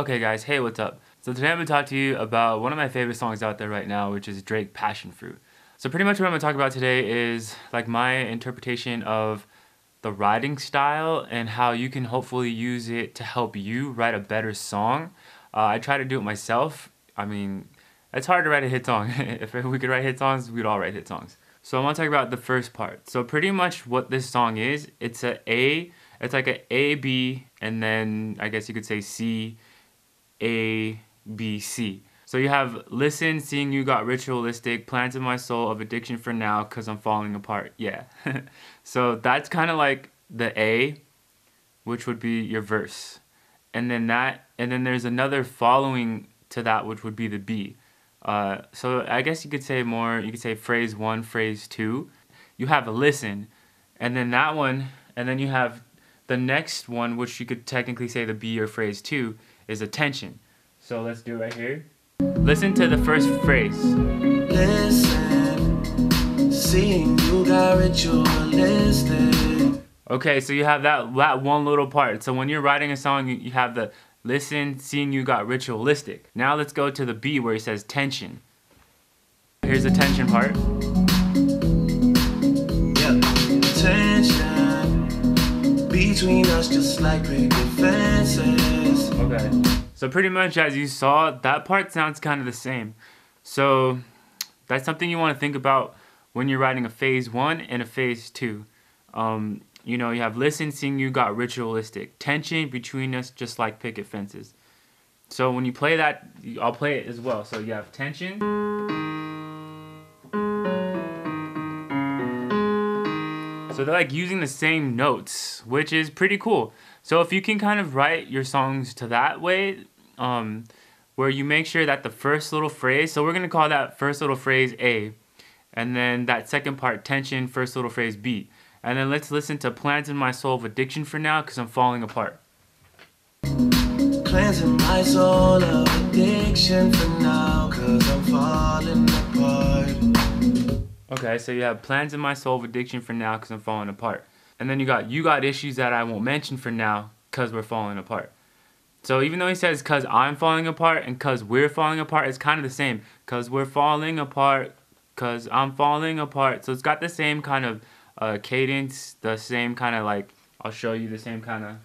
Okay guys, hey, what's up? So today I'm gonna talk to you about one of my favorite songs out there right now, which is Drake, Passion Fruit. So pretty much what I'm gonna talk about today is like my interpretation of the writing style and how you can hopefully use it to help you write a better song. I try to do it myself. I mean, it's hard to write a hit song. If we could write hit songs, we'd all write hit songs. So I want to talk about the first part. So pretty much what this song is, it's like an A, B, and then I guess you could say C, A, B, C. So you have listen, seeing you got ritualistic, plans in my soul of addiction for now, 'cause I'm falling apart. Yeah. So that's kind of like the A, which would be your verse. And then there's another following to that, which would be the B. So I guess you could say phrase one, phrase two. You have a listen, and then that one, and then you have the next one, which you could technically say the B or phrase two, is attention. So let's do it right here. Listen to the first phrase. Listen, seeing you got ritualistic. Okay, so you have that one little part. So when you're writing a song, you have the listen, seeing you got ritualistic. Now let's go to the B where he says tension. Here's the tension part. Yep. Tension between us, just like breaking fences. Okay. So pretty much as you saw, that part sounds kind of the same. So that's something you want to think about when you're writing a phase one and a phase two. You know, you have listen, seeing you got ritualistic. Tension between us just like picket fences. So when you play that, I'll play it as well. So you have tension. So they're like using the same notes, which is pretty cool. So if you can kind of write your songs to that way, where you make sure that the first little phrase, so we're going to call that first little phrase A, and then that second part, tension, first little phrase B. And then let's listen to plans in my soul of addiction for now, 'cause I'm falling apart. Plans in my soul of addiction for now, 'cause I'm falling apart. Okay, so you have plans in my soul of addiction for now, 'cause I'm falling apart. And then you got issues that I won't mention for now, 'cause we're falling apart. So even though he says 'cause I'm falling apart and 'cause we're falling apart, it's kind of the same. 'Cause we're falling apart, 'cause I'm falling apart. So it's got the same kind of cadence, the same kind of like, I'll show you the same kind of.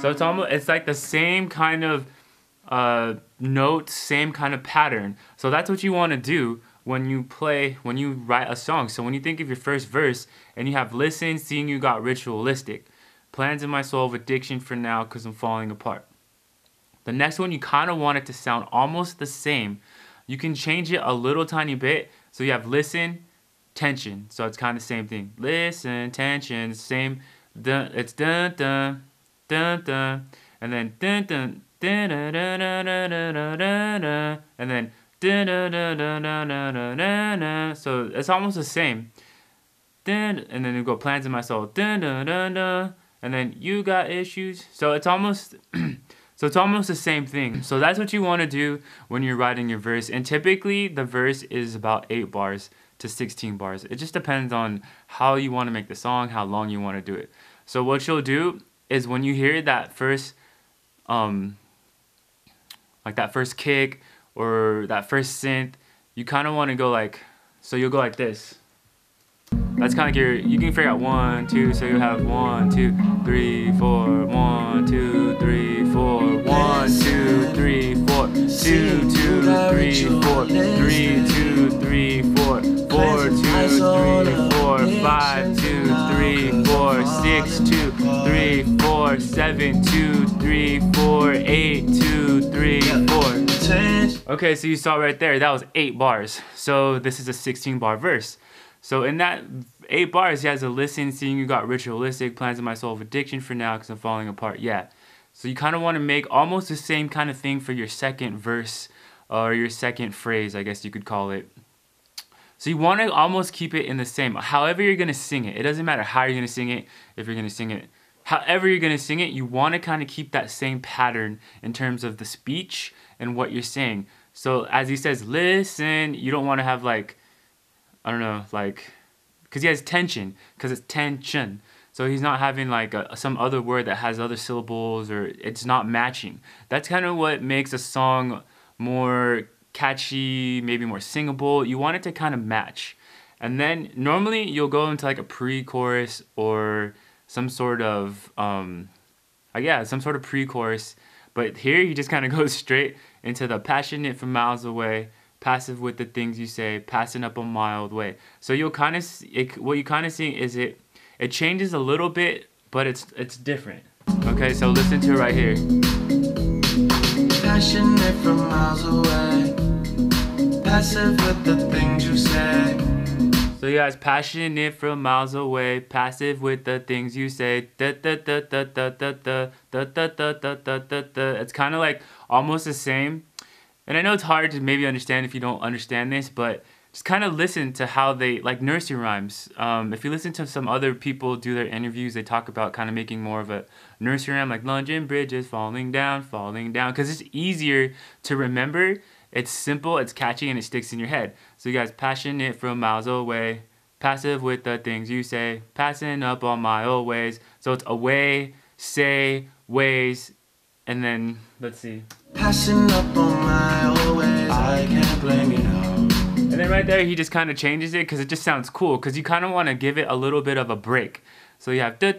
So it's almost, it's like the same kind of notes, same kind of pattern. So that's what you want to do when you write a song. So when you think of your first verse and you have listen, seeing you got ritualistic, plans in my soul of addiction for now, 'cause I'm falling apart. The next one, you kind of want it to sound almost the same. You can change it a little tiny bit. So you have listen, tension. So it's kind of the same thing. Listen, tension, same. Dun, it's dun dun dun dun, and then dun dun dun dun dun dun dun dun dun, and then dun dun dun dun dun dun dun. So it's almost the same. Dun, and then you go plans in my soul. Dun dun dun dun, and then you got issues. So it's almost. So it's almost the same thing. So that's what you want to do when you're writing your verse. And typically the verse is about 8 bars to 16 bars. It just depends on how you want to make the song, how long you want to do it. So what you'll do is when you hear that first, like that first kick or that first synth, you kind of want to go like, so you'll go like this. That's kind of your, you can figure out 1, 2, so you have 1, 2, 3, 4, 1, 2, 3, 4, 1, 2, 3, 4, 2, 2, 3, 4, 3, 2, 3, 4, 4, 2, 3, 4, 5, 2, 3, 4, 6, 2, 3, 4, 7, 2, 3, 4, 8, 2, 3, 4. Okay, so you saw right there, that was 8 bars. So this is a 16 bar verse. So in that 8 bars, he has a listen, seeing you got ritualistic, plans in my soul of addiction for now, 'cause I'm falling apart. Yeah. So you kind of want to make almost the same kind of thing for your second verse or your second phrase, I guess you could call it. So you want to almost keep it in the same, however you're going to sing it. It doesn't matter how you're going to sing it, if you're going to sing it. However you're going to sing it, you want to kind of keep that same pattern in terms of the speech and what you're saying. So as he says, listen, you don't want to have like, I don't know, like, because he has tension, because it's tension. So he's not having like some other word that has other syllables, or it's not matching. That's kind of what makes a song more catchy, maybe more singable. You want it to kind of match. And then normally you'll go into like a pre-chorus or some sort of, yeah, some sort of pre-chorus. But here he just kind of goes straight into the passionate from miles away, passive with the things you say, passing up a mild way. So you'll kind of, what you kind of see is it changes a little bit, but it's different. Okay, so listen to it right here. Passionate from miles away, passive with the things you say. So you guys, passionate from miles away, passive with the things you say. It's kind of like almost the same. And I know it's hard to maybe understand if you don't understand this, but just kind of listen to how they, like nursery rhymes. If you listen to some other people do their interviews, they talk about kind of making more of a nursery rhyme, like lunging bridges, falling down, because it's easier to remember. It's simple, it's catchy, and it sticks in your head. So you guys, passionate from miles away, passive with the things you say, passing up on my old ways. So it's away, say, ways, and then, let's see. Passing up on my old ways, I can't blame you now. And then right there, he just kind of changes it because it just sounds cool, because you kind of want to give it a little bit of a break. So you have it's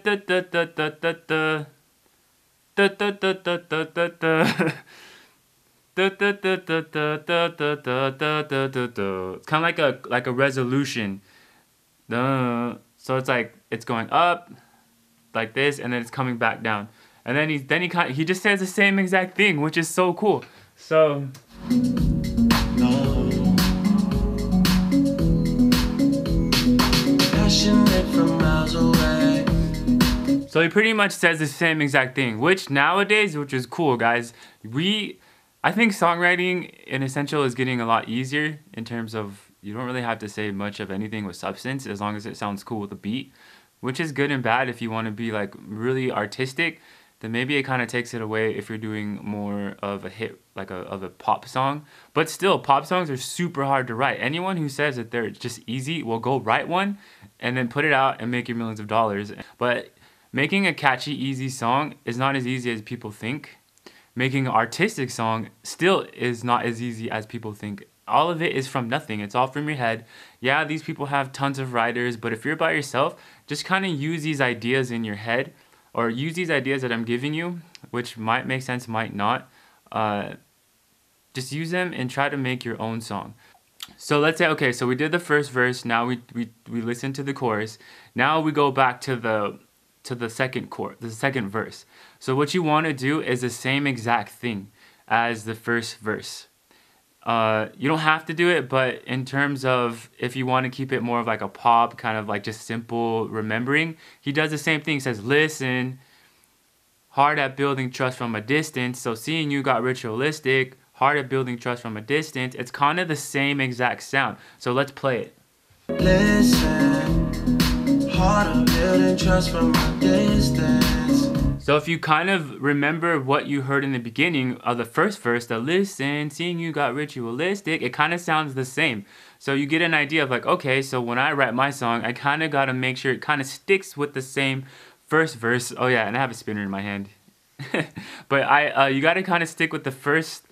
kind of like a resolution. So it's like it's going up like this, and then it's coming back down, and then he just says the same exact thing, which is so cool. So he pretty much says the same exact thing, which nowadays, which is cool, guys. I think songwriting in Essential is getting a lot easier in terms of you don't really have to say much of anything with substance as long as it sounds cool with a beat, which is good and bad. If you want to be like really artistic, then maybe it kind of takes it away if you're doing more of a hit, like of a pop song. But still, pop songs are super hard to write. Anyone who says that they're just easy will go write one and then put it out and make your millions of dollars. But making a catchy, easy song is not as easy as people think. Making an artistic song still is not as easy as people think. All of it is from nothing. It's all from your head. Yeah, these people have tons of writers, but if you're by yourself, just kind of use these ideas in your head, or use these ideas that I'm giving you, which might make sense, might not. Just use them and try to make your own song. So let's say, okay, so we did the first verse. Now we listen to the chorus. Now we go back to the second chord, the second verse. So what you want to do is the same exact thing as the first verse. You don't have to do it, but in terms of if you want to keep it more of like a pop, kind of like just simple remembering, he does the same thing. He says, listen, hard at building trust from a distance. So seeing you got ritualistic, hard at building trust from a distance. It's kind of the same exact sound. So let's play it. Listen. Trust from a distance. So if you kind of remember what you heard in the beginning of the first verse, the listen, seeing you got ritualistic, it kind of sounds the same. So you get an idea of like, okay, so when I write my song, I kind of got to make sure it kind of sticks with the same first verse. Oh yeah, and I have a spinner in my hand. But you got to kind of stick with the first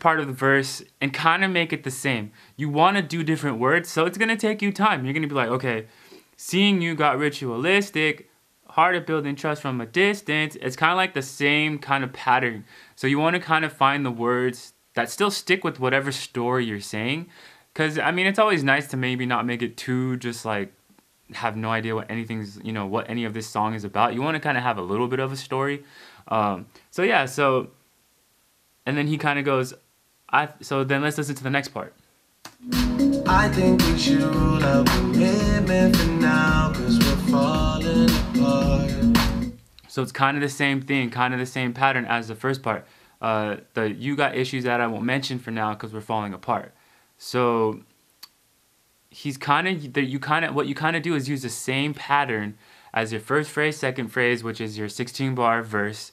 part of the verse and kind of make it the same. You want to do different words, so it's going to take you time. You're going to be like, okay, seeing you got ritualistic, hard at building trust from a distance. It's kind of like the same kind of pattern. So you want to kind of find the words that still stick with whatever story you're saying. Because, I mean, it's always nice to maybe not make it too just like have no idea what anything's, you know, what any of this song is about. You want to kind of have a little bit of a story. So yeah, so, and then he kind of goes, so then let's listen to the next part. I think we should rule out commitment for now, cause we're falling apart. So it's kind of the same thing, kind of the same pattern as the first part. The you got issues that I won't mention for now, cause we're falling apart. So he's kind of, what you kind of do is use the same pattern as your first phrase, second phrase, which is your 16-bar verse.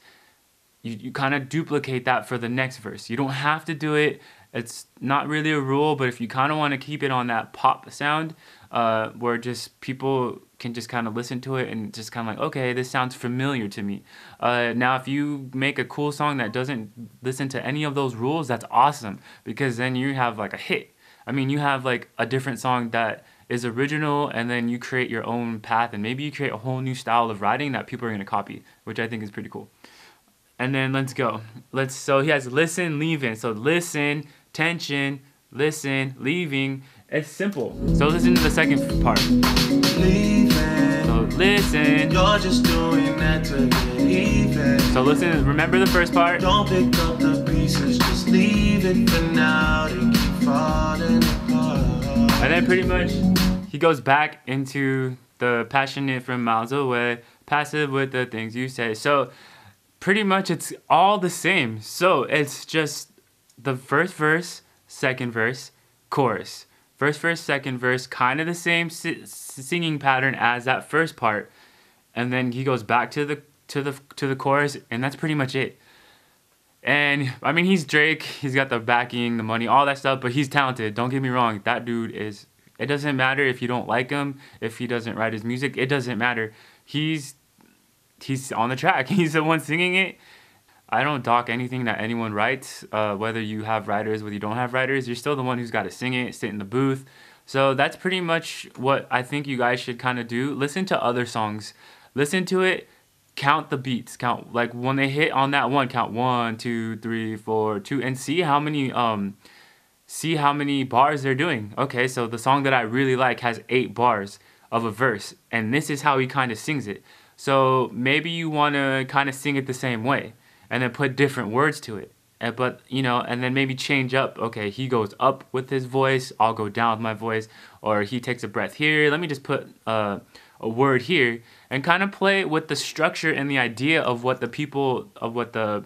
You kind of duplicate that for the next verse. You don't have to do it. It's not really a rule, but if you kind of want to keep it on that pop sound, where just people can just kind of listen to it and just kind of like, okay, this sounds familiar to me. Now, if you make a cool song that doesn't listen to any of those rules, that's awesome, because then you have like a hit. I mean, you have like a different song that is original, and then you create your own path, and maybe you create a whole new style of writing that people are gonna copy, which I think is pretty cool. And then let's go. So he has listen, leaving. So listen, tension, listen, leaving. It's simple. So listen to the second part. Leaving. So listen. You're just doing that to get even. So listen, remember the first part. Don't pick up the pieces, just leave it for now. They keep falling apart. And then pretty much he goes back into the passionate from miles away, passive with the things you say. So pretty much it's all the same. So it's just the first verse, second verse, chorus. First verse, second verse, kind of the same singing pattern as that first part, and then he goes back to the chorus, and that's pretty much it. And I mean, he's Drake. He's got the backing, the money, all that stuff. But he's talented. Don't get me wrong. That dude is. It doesn't matter if you don't like him, if he doesn't write his music. It doesn't matter. He's on the track. He's the one singing it. I don't dock anything that anyone writes, whether you have writers, whether you don't have writers, you're still the one who's got to sing it, sit in the booth. So that's pretty much what I think you guys should kind of do. Listen to other songs. Listen to it, count the beats, count, like when they hit on that one, count 1, 2, 3, 4, 2, and see how many bars they're doing. Okay, so the song that I really like has 8 bars of a verse, and this is how he kind of sings it. So maybe you want to kind of sing it the same way, and then put different words to it, but you know, and then maybe change up. Okay, he goes up with his voice, I'll go down with my voice, or he takes a breath here, let me just put a word here, and kind of play with the structure and the idea of what the people, of what the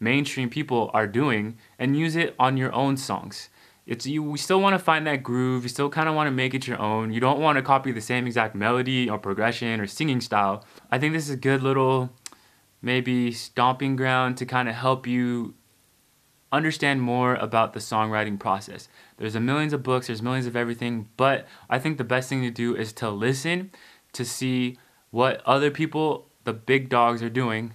mainstream people are doing, and use it on your own songs. We still want to find that groove, you still kind of want to make it your own, you don't want to copy the same exact melody or progression or singing style. I think this is a good little maybe stomping ground to kind of help you understand more about the songwriting process. There's millions of books, there's millions of everything, but I think the best thing to do is to listen to see what other people, the big dogs, are doing,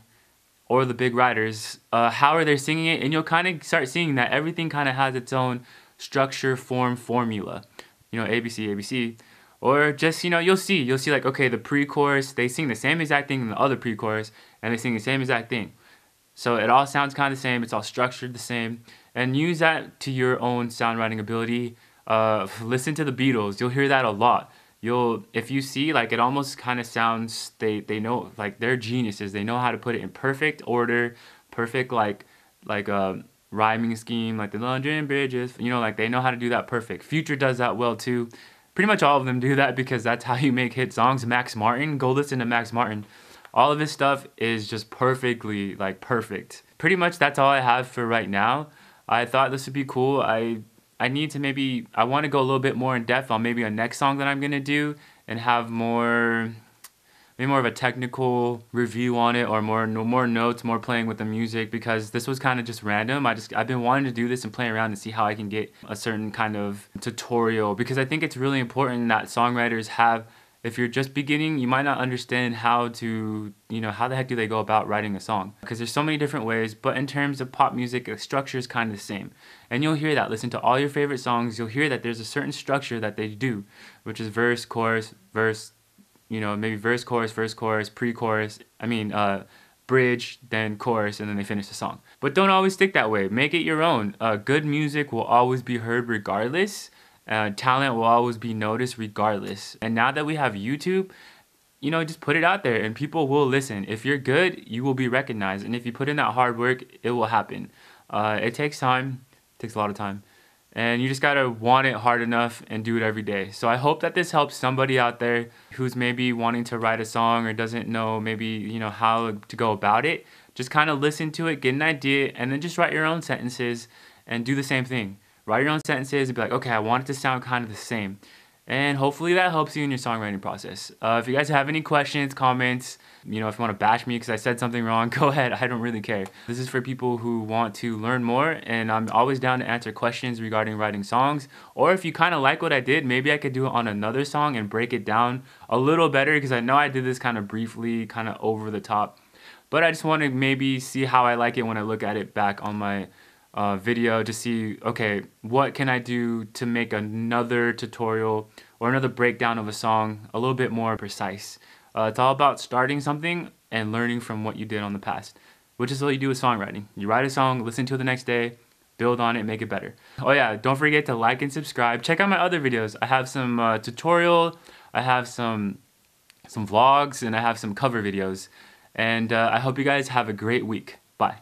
or the big writers, how are they singing it, and you'll kind of start seeing that everything kind of has its own structure, form, formula. You know, ABC, ABC. Or just, you know, you'll see like, okay, the pre-chorus, they sing the same exact thing in the other pre-chorus, and they sing the same exact thing. So it all sounds kind of the same, it's all structured the same, and use that to your own songwriting ability. Listen to the Beatles, you'll hear that a lot. If you see, like, it almost kind of sounds, they know, like, they're geniuses, they know how to put it in perfect order, perfect, like rhyming scheme, like the London Bridges, you know, like, they know how to do that perfect. Future does that well, too. Pretty much all of them do that, because that's how you make hit songs. Max Martin, go listen to Max Martin. All of his stuff is just perfectly, like, perfect. Pretty much that's all I have for right now. I thought this would be cool. I need to maybe, I want to go a little bit more in depth on maybe a next song that I'm going to do, and have more, maybe more of a technical review on it, or more notes, more playing with the music, because this was kind of just random. I've been wanting to do this and play around and see how I can get a certain kind of tutorial, because I think it's really important that songwriters have, if you're just beginning, you might not understand how to, you know, how the heck do they go about writing a song? Because there's so many different ways, but in terms of pop music, the structure is kind of the same. And you'll hear that. Listen to all your favorite songs, you'll hear that there's a certain structure that they do, which is verse, chorus, verse, you know, maybe verse, chorus, pre-chorus, bridge, then chorus, and then they finish the song. But don't always stick that way. Make it your own. Good music will always be heard regardless. Talent will always be noticed regardless. And now that we have YouTube, you know, just put it out there and people will listen. If you're good, you will be recognized. And if you put in that hard work, it will happen. It takes time. It takes a lot of time. And you just gotta want it hard enough and do it every day. So I hope that this helps somebody out there who's maybe wanting to write a song or doesn't know maybe, you know, how to go about it. Just kind of listen to it, get an idea, and then just write your own sentences and do the same thing. Write your own sentences and be like, okay, I want it to sound kind of the same. And hopefully that helps you in your songwriting process. If you guys have any questions, comments, if you want to bash me because I said something wrong, go ahead. I don't really care. This is for people who want to learn more, and I'm always down to answer questions regarding writing songs. Or if you kind of like what I did, maybe I could do it on another song and break it down a little better, because I know I did this kind of briefly, kind of over the top. But I just want to maybe see how I like it when I look at it back on my video, to see, okay, what can I do to make another tutorial or another breakdown of a song a little bit more precise. It's all about starting something and learning from what you did on the past, which is what you do with songwriting. You write a song, listen to it the next day, build on it, make it better. Oh yeah, don't forget to like and subscribe. Check out my other videos. I have some tutorial, I have some vlogs, and I have some cover videos. And I hope you guys have a great week. Bye.